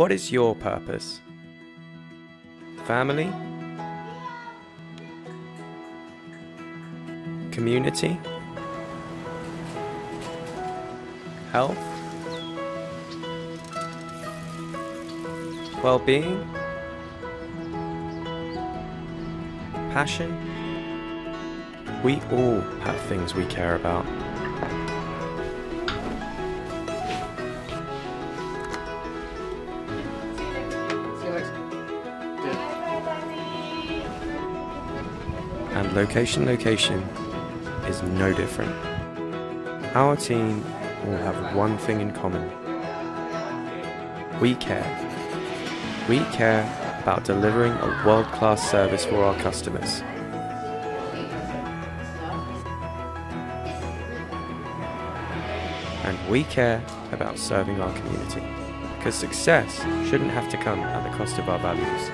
What is your purpose? Family? Community? Health? Well-being? Passion? We all have things we care about. And location is no different. Our team all have one thing in common. We care. We care about delivering a world-class service for our customers. And we care about serving our community, because success shouldn't have to come at the cost of our values.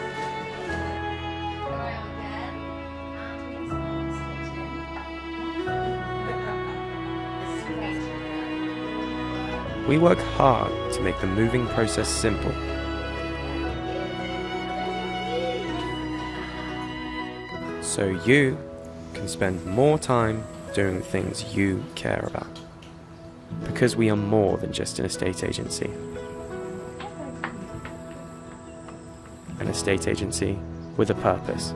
We work hard to make the moving process simple. So you can spend more time doing the things you care about. Because we are more than just an estate agency. An estate agency with a purpose.